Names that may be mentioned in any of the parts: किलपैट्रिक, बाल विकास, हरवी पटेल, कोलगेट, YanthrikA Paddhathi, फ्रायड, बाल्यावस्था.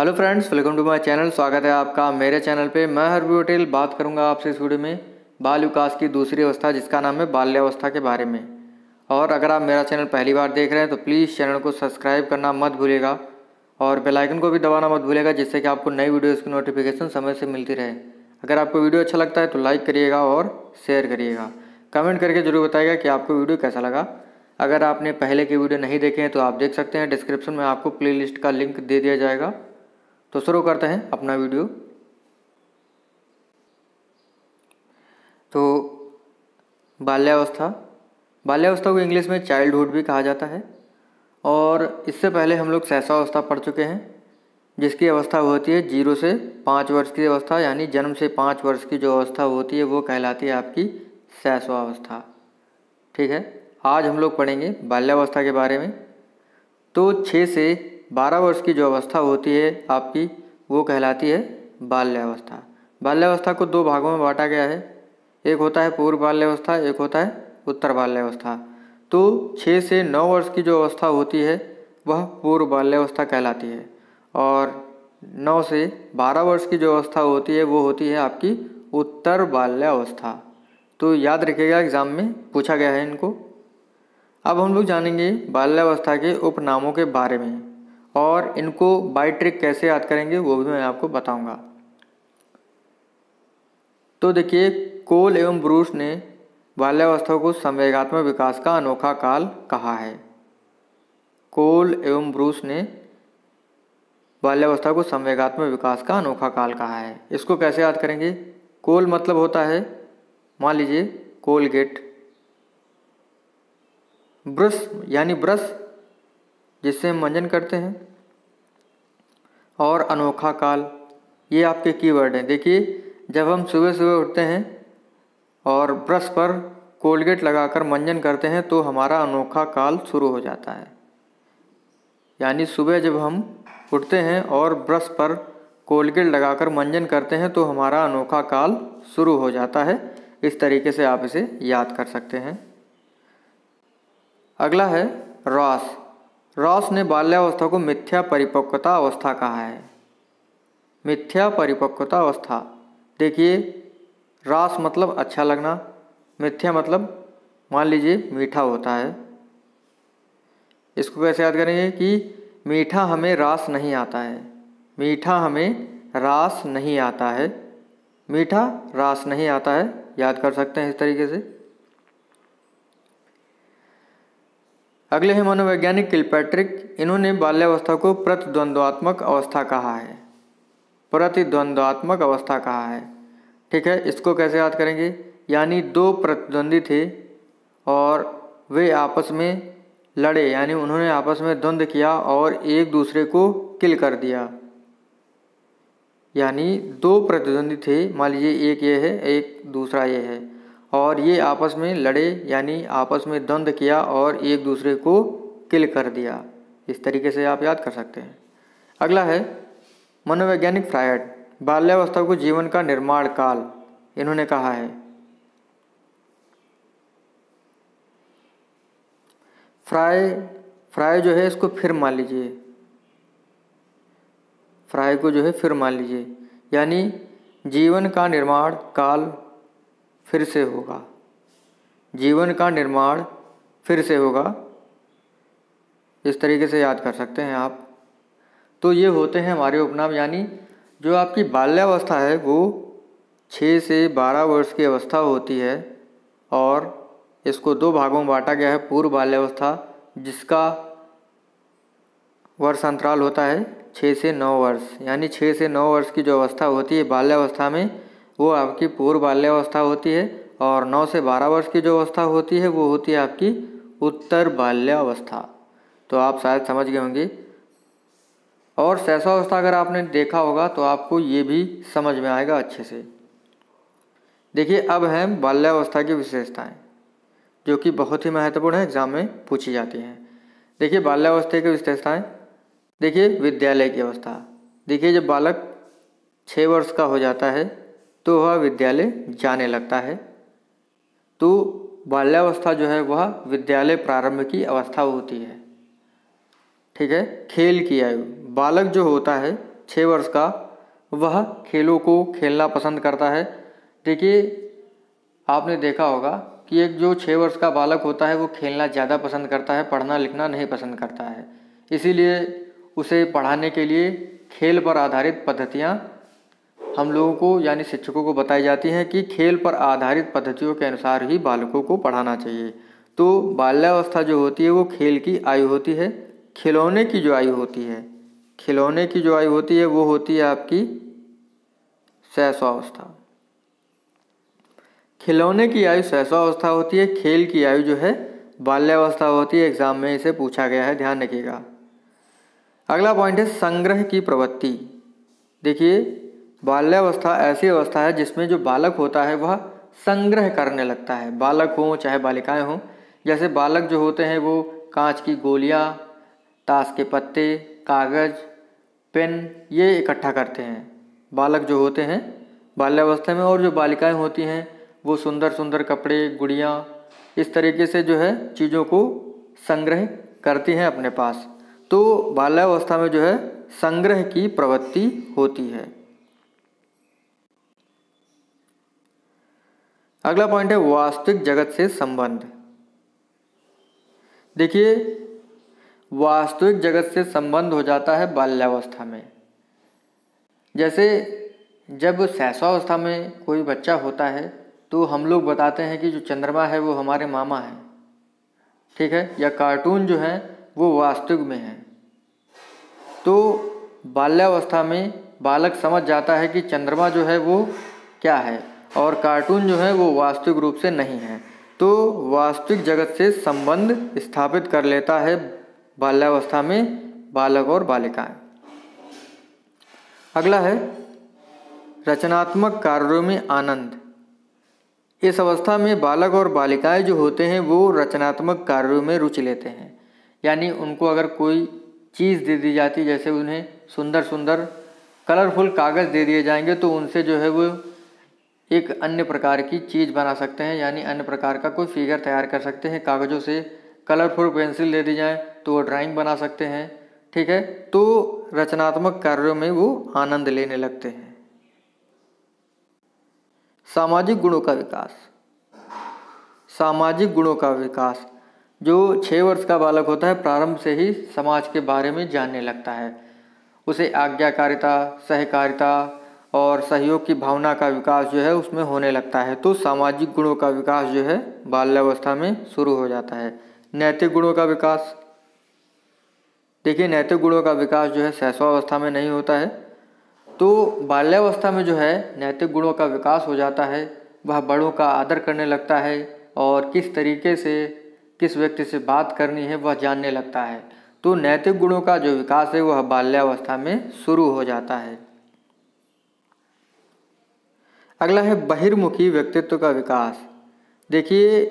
Hello friends, welcome to my channel. स्वागत है आपका मेरे चैनल पे। मैं हरवी पटेल बात करूंगा आपसे इस वीडियो में बाल विकास की दूसरी अवस्था जिसका नाम है बाल्यावस्था के बारे में। और अगर आप मेरा चैनल पहली बार देख रहे हैं तो प्लीज़ चैनल को सब्सक्राइब करना मत भूलेगा और बेल आइकन को भी दबाना मत भूलेगा, जिससे कि आपको नई वीडियोज़ की नोटिफिकेशन समय से मिलती रहे। अगर आपको वीडियो अच्छा लगता है तो लाइक करिएगा और शेयर करिएगा। कमेंट करके ज़रूर बताइएगा कि आपको वीडियो कैसा लगा। अगर आपने पहले की वीडियो नहीं देखे हैं तो आप देख सकते हैं, डिस्क्रिप्शन में आपको प्लेलिस्ट का लिंक दे दिया जाएगा। तो शुरू करते हैं अपना वीडियो। तो बाल्यावस्था को इंग्लिश में चाइल्डहुड भी कहा जाता है। और इससे पहले हम लोग शैशवावस्था पढ़ चुके हैं, जिसकी अवस्था होती है 0 से 5 वर्ष की अवस्था, यानी जन्म से 5 वर्ष की जो अवस्था होती है वो कहलाती है आपकी शैशवावस्था। ठीक है, आज हम लोग पढ़ेंगे बाल्यावस्था के बारे में। तो 6 से 12 वर्ष की जो अवस्था होती है आपकी, वो कहलाती है बाल्यावस्था। बाल्यावस्था को 2 भागों में बांटा गया है, एक होता है पूर्व बाल्यावस्था, एक होता है उत्तर बाल्यावस्था। तो 6 से 9 वर्ष की जो अवस्था होती है वह पूर्व बाल्यावस्था कहलाती है, और 9 से 12 वर्ष की जो अवस्था होती है वो होती है आपकी उत्तर बाल्यावस्था। तो याद रखिएगा, एग्ज़ाम में पूछा गया है इनको। अब हम लोग जानेंगे बाल्यावस्था के उपनामों के बारे में, और इनको बाय ट्रिक कैसे याद करेंगे वो भी मैं आपको बताऊंगा। तो देखिए, कोल एवं ब्रूस ने बाल्यावस्था को संवेगात्मक विकास का अनोखा काल कहा है। कोल एवं ब्रूस ने बाल्यावस्था को संवेगात्मक विकास का अनोखा काल कहा है। इसको कैसे याद करेंगे? कोल मतलब होता है, मान लीजिए, कोलगेट। ब्रश यानी ब्रश जिससे हम मंजन करते हैं। और अनोखा काल, ये आपके कीवर्ड हैं। देखिए, जब हम सुबह सुबह उठते हैं और ब्रश पर कोलगेट लगाकर मंजन करते हैं तो हमारा अनोखा काल शुरू हो जाता है। यानी सुबह जब हम उठते हैं और ब्रश पर कोलगेट लगाकर मंजन करते हैं तो हमारा अनोखा काल शुरू हो जाता है। इस तरीके से आप इसे याद कर सकते हैं। अगला है रॉस। रॉस ने बाल्यावस्था को मिथ्या परिपक्वता अवस्था कहा है। मिथ्या परिपक्वता अवस्था, देखिए, रॉस मतलब अच्छा लगना, मिथ्या मतलब मान लीजिए मीठा होता है। इसको कैसे याद करेंगे कि मीठा हमें रॉस नहीं आता है। मीठा हमें रॉस नहीं आता है, मीठा रॉस नहीं आता है, याद कर सकते हैं इस तरीके से। अगले हैं मनोवैज्ञानिक किलपैट्रिक। इन्होंने बाल्यावस्था को प्रतिद्वंद्वात्मक अवस्था कहा है। प्रतिद्वंद्वात्मक अवस्था कहा है, ठीक है। इसको कैसे याद करेंगे? यानी 2 प्रतिद्वंदी थे और वे आपस में लड़े, यानी उन्होंने आपस में द्वंद्व किया और एक दूसरे को किल कर दिया। यानी 2 प्रतिद्वंदी थे, मान लीजिए एक ये है, एक दूसरा ये है, और ये आपस में लड़े, यानी आपस में द्वंद्व किया और एक दूसरे को किल कर दिया। इस तरीके से आप याद कर सकते हैं। अगला है मनोवैज्ञानिक फ्रायड। बाल्यावस्था को जीवन का निर्माण काल इन्होंने कहा है। फ्राय जो है इसको फिर मान लीजिए, फ्राय को जो है फिर मान लीजिए, यानी जीवन का निर्माण काल फिर से होगा। जीवन का निर्माण फिर से होगा, इस तरीके से याद कर सकते हैं आप। तो ये होते हैं हमारे उपनाम, यानी जो आपकी बाल्यावस्था है वो 6 से 12 वर्ष की अवस्था होती है, और इसको 2 भागों में बांटा गया है। पूर्व बाल्यावस्था जिसका वर्ष अंतराल होता है 6 से 9 वर्ष, यानी 6 से 9 वर्ष की जो अवस्था होती है बाल्यावस्था में वो आपकी पूर्व बाल्यावस्था होती है, और 9 से 12 वर्ष की जो अवस्था होती है वो होती है आपकी उत्तर बाल्यावस्था। तो आप शायद समझ गए होंगे। और शैशवावस्था अगर आपने देखा होगा तो आपको ये भी समझ में आएगा अच्छे से। देखिए, अब हैं बाल्यावस्था की विशेषताएं, जो कि बहुत ही महत्वपूर्ण है, एग्जाम में पूछी जाती हैं। देखिए, बाल्यावस्था की विशेषताएँ, देखिए, विद्यालय की अवस्था। देखिए, जब बालक 6 वर्ष का हो जाता है तो वह विद्यालय जाने लगता है। तो बाल्यावस्था जो है वह विद्यालय प्रारंभ की अवस्था होती है, ठीक है। खेल की आयु, बालक जो होता है 6 वर्ष का, वह खेलों को खेलना पसंद करता है। देखिए आपने देखा होगा कि एक जो 6 वर्ष का बालक होता है वो खेलना ज़्यादा पसंद करता है, पढ़ना लिखना नहीं पसंद करता है। इसीलिए उसे पढ़ाने के लिए खेल पर आधारित पद्धतियाँ हम लोगों को यानी शिक्षकों को बताई जाती हैं कि खेल पर आधारित पद्धतियों के अनुसार ही बालकों को पढ़ाना चाहिए। तो बाल्यावस्था जो होती है वो खेल की आयु होती है। खिलौने की जो आयु होती है, खिलौने की जो आयु होती है वो होती है आपकी शैशवावस्था। खिलौने की आयु शैशवावस्था होती है, खेल की आयु जो है बाल्यावस्था होती है। एग्जाम में इसे पूछा गया है, ध्यान रखिएगा। अगला पॉइंट है संग्रह की प्रवृत्ति। देखिए बाल्यावस्था ऐसी अवस्था है जिसमें जो बालक होता है वह संग्रह करने लगता है, बालक हों चाहे बालिकाएं हों। जैसे बालक जो होते हैं वो कांच की गोलियां, ताश के पत्ते, कागज़, पेन ये इकट्ठा करते हैं बालक जो होते हैं बाल्यावस्था में। और जो बालिकाएं होती हैं वो सुंदर सुंदर कपड़े, गुड़ियाँ, इस तरीके से जो है चीज़ों को संग्रह करती हैं अपने पास। तो बाल्यावस्था में जो है संग्रह की प्रवृत्ति होती है। अगला पॉइंट है वास्तविक जगत से संबंध। देखिए वास्तविक जगत से संबंध हो जाता है बाल्यावस्था में। जैसे जब शैशवावस्था में कोई बच्चा होता है तो हम लोग बताते हैं कि जो चंद्रमा है वो हमारे मामा है, ठीक है, या कार्टून जो है वो वास्तविक में है। तो बाल्यावस्था में बालक समझ जाता है कि चंद्रमा जो है वो क्या है और कार्टून जो है वो वास्तविक रूप से नहीं है। तो वास्तविक जगत से संबंध स्थापित कर लेता है बाल्यावस्था में बालक और बालिकाएं। अगला है रचनात्मक कार्यों में आनंद। इस अवस्था में बालक और बालिकाएं जो होते हैं वो रचनात्मक कार्यों में रुचि लेते हैं। यानी उनको अगर कोई चीज़ दे दी जाती, जैसे उन्हें सुंदर सुंदर कलरफुल कागज़ दे दिए जाएंगे तो उनसे जो है वो एक अन्य प्रकार की चीज़ बना सकते हैं, यानी अन्य प्रकार का कोई फिगर तैयार कर सकते हैं। कागज़ों से कलरफुल पेंसिल दे दी जाए तो वो ड्राइंग बना सकते हैं, ठीक है। तो रचनात्मक कार्यों में वो आनंद लेने लगते हैं। सामाजिक गुणों का विकास। सामाजिक गुणों का विकास जो 6 वर्ष का बालक होता है प्रारंभ से ही समाज के बारे में जानने लगता है। उसे आज्ञाकारिता, सहकारिता और सहयोग की भावना का विकास जो है उसमें होने लगता है। तो सामाजिक गुणों का विकास जो है बाल्यावस्था में शुरू हो जाता है। नैतिक गुणों का विकास। देखिए नैतिक गुणों का विकास जो है शैशवावस्था में नहीं होता है। तो बाल्यावस्था में जो है नैतिक गुणों का विकास हो जाता है। वह बड़ों का आदर करने लगता है और किस तरीके से किस व्यक्ति से बात करनी है वह जानने लगता है। तो नैतिक गुणों का जो विकास है वह बाल्यावस्था में शुरू हो जाता है। अगला है बहिर्मुखी व्यक्तित्व का विकास। देखिए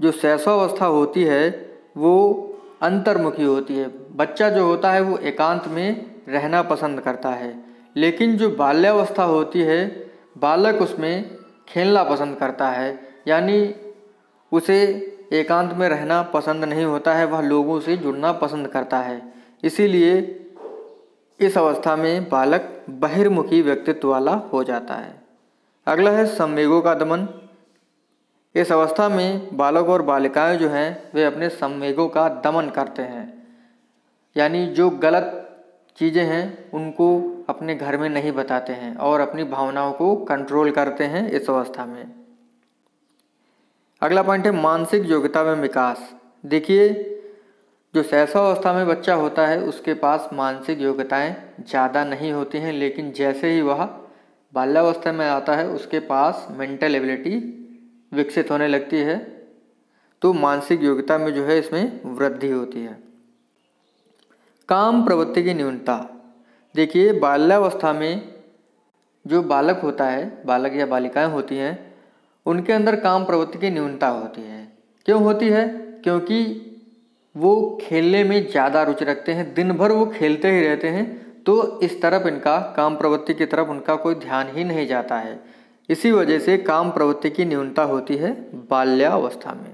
जो शैशवावस्था होती है वो अंतर्मुखी होती है। बच्चा जो होता है वो एकांत में रहना पसंद करता है, लेकिन जो बाल्यावस्था होती है बालक उसमें खेलना पसंद करता है। यानी उसे एकांत में रहना पसंद नहीं होता है, वह लोगों से जुड़ना पसंद करता है। इसीलिए इस अवस्था में बालक बहिर्मुखी व्यक्तित्व वाला हो जाता है। अगला है संवेगों का दमन। इस अवस्था में बालक और बालिकाएं जो हैं वे अपने संवेगों का दमन करते हैं। यानी जो गलत चीज़ें हैं उनको अपने घर में नहीं बताते हैं और अपनी भावनाओं को कंट्रोल करते हैं इस अवस्था में। अगला पॉइंट है मानसिक योग्यता में विकास। देखिए जो शैशवावस्था में बच्चा होता है उसके पास मानसिक योग्यताएँ ज़्यादा नहीं होती हैं, लेकिन जैसे ही वह बाल्यावस्था में आता है उसके पास मेंटल एबिलिटी विकसित होने लगती है। तो मानसिक योग्यता में जो है इसमें वृद्धि होती है। काम प्रवृत्ति की न्यूनता। देखिए बाल्यावस्था में जो बालक होता है, बालक या बालिकाएं होती हैं, उनके अंदर काम प्रवृत्ति की न्यूनता होती है। क्यों होती है? क्योंकि वो खेलने में ज़्यादा रुचि रखते हैं, दिन भर वो खेलते ही रहते हैं। तो इस तरफ इनका काम प्रवृत्ति की तरफ उनका कोई ध्यान ही नहीं जाता है। इसी वजह से काम प्रवृत्ति की न्यूनता होती है बाल्यावस्था में।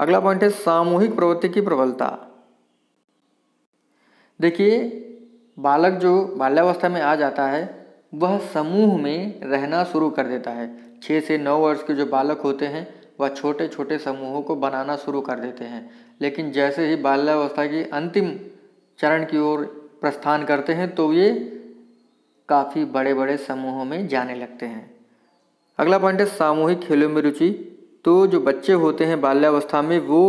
अगला पॉइंट है सामूहिक प्रवृत्ति की प्रबलता। देखिए, बालक जो बाल्यावस्था में आ जाता है वह समूह में रहना शुरू कर देता है। 6 से 9 वर्ष के जो बालक होते हैं वह छोटे छोटे समूहों को बनाना शुरू कर देते हैं, लेकिन जैसे ही बाल्यावस्था के अंतिम चरण की ओर प्रस्थान करते हैं तो ये काफ़ी बड़े बड़े समूहों में जाने लगते हैं। अगला पॉइंट है सामूहिक खेलों में रुचि। तो जो बच्चे होते हैं बाल्यावस्था में वो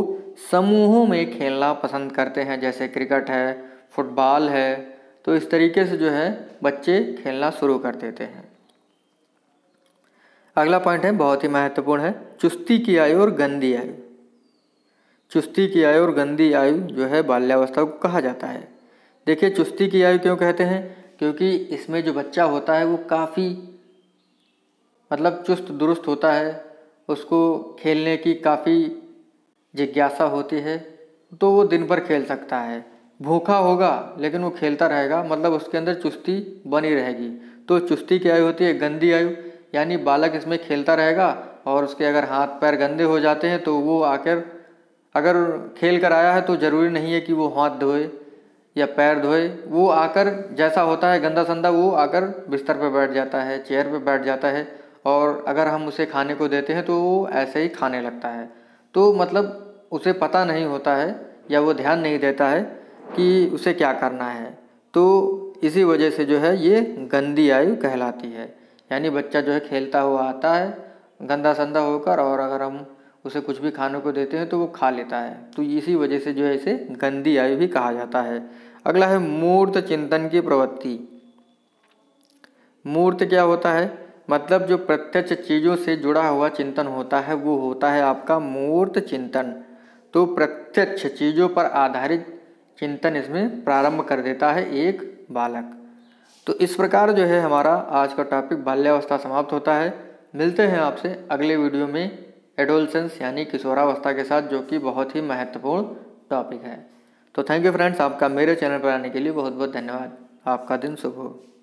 समूहों में खेलना पसंद करते हैं, जैसे क्रिकेट है, फुटबॉल है, तो इस तरीके से जो है बच्चे खेलना शुरू कर देते हैं। अगला पॉइंट है बहुत ही महत्वपूर्ण है, चुस्ती की आयु और गंदी आयु। चुस्ती की आयु और गंदी आयु जो है बाल्यावस्था को कहा जाता है। देखिए, चुस्ती की आयु क्यों कहते हैं? क्योंकि इसमें जो बच्चा होता है वो काफ़ी चुस्त दुरुस्त होता है, उसको खेलने की काफ़ी जिज्ञासा होती है, तो वो दिन भर खेल सकता है। भूखा होगा लेकिन वो खेलता रहेगा, उसके अंदर चुस्ती बनी रहेगी। तो चुस्ती की आयु होती है गंदी आयु, यानी बालक इसमें खेलता रहेगा और उसके अगर हाथ पैर गंदे हो जाते हैं तो वो आकर अगर खेल कर आया है तो ज़रूरी नहीं है कि वो हाथ धोए या पैर धोए, वो आकर जैसा होता है गंदा संदा वो आकर बिस्तर पर बैठ जाता है, चेयर पर बैठ जाता है, और अगर हम उसे खाने को देते हैं तो वो ऐसे ही खाने लगता है। तो उसे पता नहीं होता है या वो ध्यान नहीं देता है कि उसे क्या करना है। तो इसी वजह से जो है ये गंदी आयु कहलाती है, यानी बच्चा जो है खेलता हुआ आता है गंदा संदा होकर, और अगर हम उसे कुछ भी खाने को देते हैं तो वो खा लेता है। तो इसी वजह से जो है इसे गंदी आयु भी कहा जाता है। अगला है मूर्त चिंतन की प्रवृत्ति। मूर्त क्या होता है? जो प्रत्यक्ष चीज़ों से जुड़ा हुआ चिंतन होता है वो होता है आपका मूर्त चिंतन। तो प्रत्यक्ष चीज़ों पर आधारित चिंतन इसमें प्रारंभ कर देता है एक बालक। तो इस प्रकार जो है हमारा आज का टॉपिक बाल्यावस्था समाप्त होता है। मिलते हैं आपसे अगले वीडियो में एडोलसेंस यानी किशोरावस्था के साथ, जो कि बहुत ही महत्वपूर्ण टॉपिक है। तो थैंक यू फ्रेंड्स, आपका मेरे चैनल पर आने के लिए बहुत बहुत धन्यवाद। आपका दिन शुभ हो।